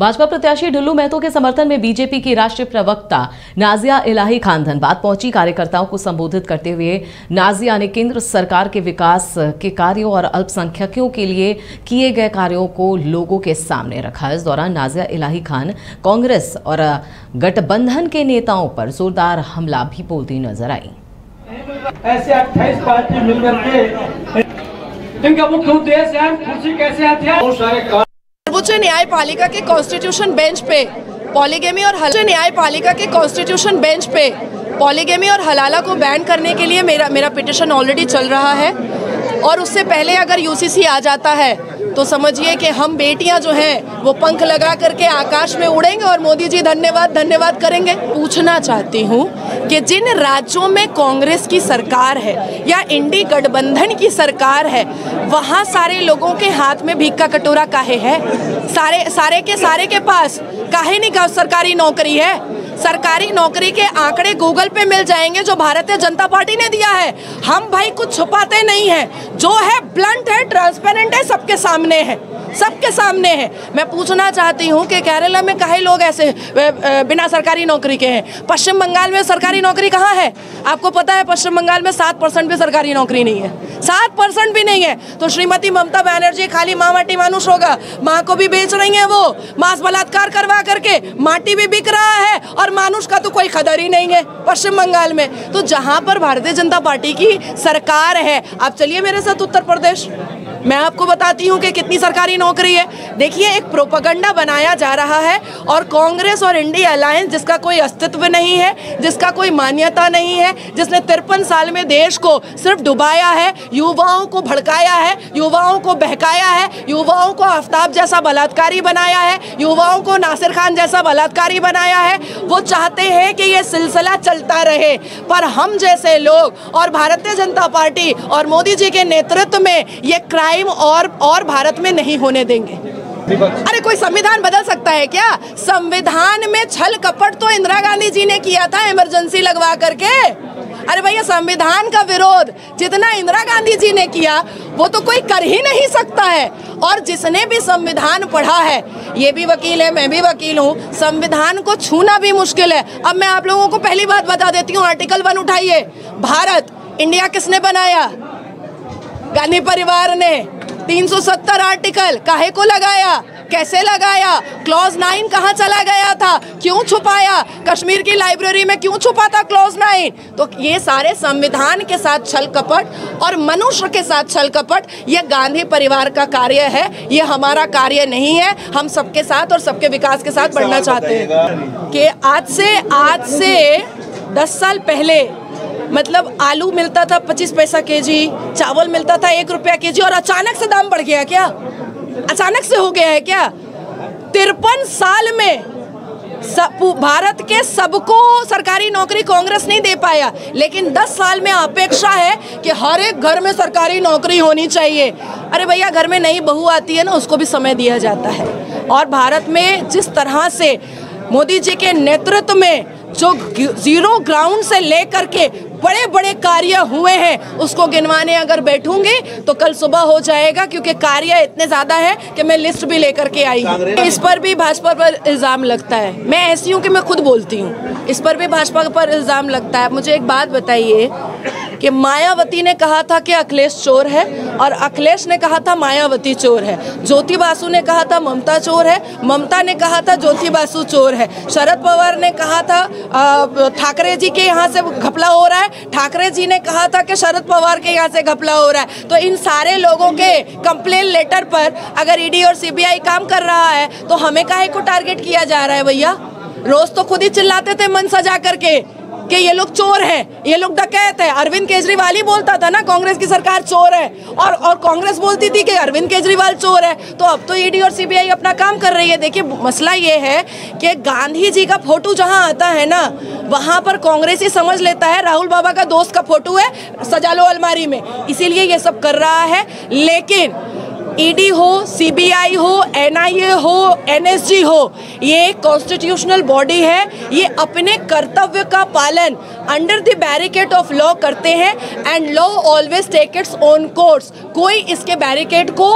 भाजपा प्रत्याशी ढुल्लू महतो के समर्थन में बीजेपी की राष्ट्रीय प्रवक्ता नाजिया इलाही खान धनबाद पहुंची। कार्यकर्ताओं को संबोधित करते हुए नाजिया ने केंद्र सरकार के विकास के कार्यों और अल्पसंख्यकों के लिए किए गए कार्यों को लोगों के सामने रखा। इस दौरान नाजिया इलाही खान कांग्रेस और गठबंधन के नेताओं पर जोरदार हमला भी बोलती नजर आई। ऐसे 28 पार्टी मिलकर के इनका मुख्य उद्देश्य है कुर्सी कैसे आती है। सर्वोच्च न्यायपालिका के कॉन्स्टिट्यूशन बेंच पे पॉलीगेमी और न्यायपालिका के कॉन्स्टिट्यूशन बेंच पे पॉलीगेमी और हलाला को बैन करने के लिए मेरा पिटिशन ऑलरेडी चल रहा है और उससे पहले अगर यूसीसी आ जाता है तो समझिए कि हम बेटियां जो हैं वो पंख लगा करके आकाश में उड़ेंगे और मोदी जी धन्यवाद धन्यवाद करेंगे। पूछना चाहती हूँ कि जिन राज्यों में कांग्रेस की सरकार है या इंडी गठबंधन की सरकार है वहाँ सारे लोगों के हाथ में भिक्का कटोरा काहे है? सारे के पास काहे नहीं का सरकारी नौकरी है? सरकारी नौकरी के आंकड़े गूगल पे मिल जाएंगे जो भारतीय जनता पार्टी ने दिया है। हम भाई कुछ छुपाते नहीं हैं, जो है ब्लंट है, ट्रांसपेरेंट है, सबके सामने है, सबके सामने है। मैं पूछना चाहती हूँ कि केरला में काहे लोग ऐसे बिना सरकारी नौकरी के हैं? पश्चिम बंगाल में सरकारी नौकरी कहाँ है? आपको पता है पश्चिम बंगाल में 7% भी सरकारी नौकरी नहीं है, 7% भी नहीं है। तो श्रीमती ममता बैनर्जी खाली माँ माटी मानुष होगा, माँ को भी बेच रही है, वो मांस बलात्कार करवा करके माटी भी बिक रहा है और मानुष का तो कोई कदर ही नहीं है पश्चिम बंगाल में। तो जहाँ पर भारतीय जनता पार्टी की सरकार है, आप चलिए मेरे साथ उत्तर प्रदेश, मैं आपको बताती हूँ कि कितनी सरकारी नौकरी है। देखिए एक प्रोपगंडा बनाया जा रहा है और कांग्रेस और इंडिया अलायंस जिसका कोई अस्तित्व नहीं है, जिसका कोई मान्यता नहीं है, जिसने 53 साल में देश को सिर्फ डुबाया है, युवाओं को भड़काया है, युवाओं को बहकाया है, युवाओं को आफ्ताब जैसा बलात्कारी बनाया है, युवाओं को नासिर खान जैसा बलात्कारी बनाया है। वो चाहते हैं कि ये सिलसिला चलता रहे, पर हम जैसे लोग और भारतीय जनता पार्टी और मोदी जी के नेतृत्व में ये क्राइम और भारत में नहीं होने देंगे। अरे कोई संविधान बदल सकता है क्या? संविधान में छल कपट तो इंदिरा गांधी जी ने किया था इमरजेंसी लगवा करके। अरे भैया संविधान का विरोध जितना इंदिरा गांधी जी ने किया वो तो कोई कर ही नहीं सकता है। और जिसने भी संविधान पढ़ा है, ये भी वकील है, मैं भी वकील हूँ, संविधान को छूना भी मुश्किल है। अब मैं आप लोगों को पहली बात बता देती हूँ, आर्टिकल 1 उठाइए। भारत इंडिया किसने बनाया? गांधी परिवार ने। 370 आर्टिकल काहे को लगाया, कैसे लगाया? क्लॉज 9 कहाँ चला गया था, क्यों छुपाया? कश्मीर की लाइब्रेरी में क्यों छुपा था क्लॉज 9? तो ये सारे संविधान के साथ छल कपट और मनुष्य के साथ छल कपट, ये गांधी परिवार का कार्य है, ये हमारा कार्य नहीं है। हम सबके साथ और सबके विकास के साथ बढ़ना चाहते हैं। कि आज से 10 साल पहले मतलब आलू मिलता था 25 पैसा केजी, चावल मिलता था 1 रुपया केजी, और अचानक से दाम बढ़ गया क्या? अचानक से हो गया है क्या? 53 साल में भारत के सबको सरकारी नौकरी कांग्रेस नहीं दे पाया, लेकिन 10 साल में अपेक्षा है कि हर एक घर में सरकारी नौकरी होनी चाहिए। अरे भैया घर में नई बहू आती है ना, उसको भी समय दिया जाता है। और भारत में जिस तरह से मोदी जी के नेतृत्व में जो 0 ग्राउंड से लेकर के बड़े बड़े कार्य हुए हैं, उसको गिनवाने अगर बैठूंगी तो कल सुबह हो जाएगा, क्योंकि कार्य इतने ज़्यादा है कि मैं लिस्ट भी लेकर के आई हूँ। इस पर भी भाजपा पर इल्ज़ाम लगता है। मैं ऐसी हूँ कि मैं खुद बोलती हूँ, इस पर भी भाजपा पर इल्ज़ाम लगता है। मुझे एक बात बताइए कि मायावती ने कहा था कि अखिलेश चोर है, और अखिलेश ने कहा था मायावती चोर है। ज्योति बासु ने कहा था ममता चोर है, ममता ने कहा था ज्योति बासु चोर है। शरद पवार ने कहा था ठाकरे जी के यहाँ से घपला हो रहा है, ठाकरे जी ने कहा था कि शरद पवार के यहाँ से घपला हो रहा है। तो इन सारे लोगों के कंप्लेन लेटर पर अगर ईडी और सीबीआई काम कर रहा है तो हमें काहे को टारगेट किया जा रहा है? भैया रोज़ तो खुद ही चिल्लाते थे मन सजा करके कि ये लोग चोर हैं, ये लोग डकैत है। अरविंद केजरीवाल ही बोलता था ना कांग्रेस की सरकार चोर है, और कांग्रेस बोलती थी कि अरविंद केजरीवाल चोर है। तो अब तो ईडी और सीबीआई अपना काम कर रही है। देखिए मसला ये है कि गांधी जी का फोटो जहां आता है ना, वहां पर कांग्रेस ही समझ लेता है राहुल बाबा का दोस्त का फोटो है, सजा लो अलमारी में, इसीलिए ये सब कर रहा है। लेकिन ईडी हो, सीबीआई हो, एनआईए हो, एनएसजी हो, ये एक कॉन्स्टिट्यूशनल बॉडी है, ये अपने कर्तव्य का पालन under the barricade of law करते हैं and law always take its own course. कोई इसके बैरिकेड को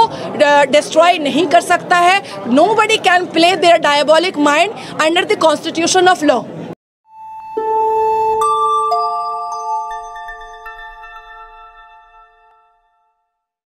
डिस्ट्रॉय नहीं कर सकता है। Nobody can play their diabolic mind under the constitution of law.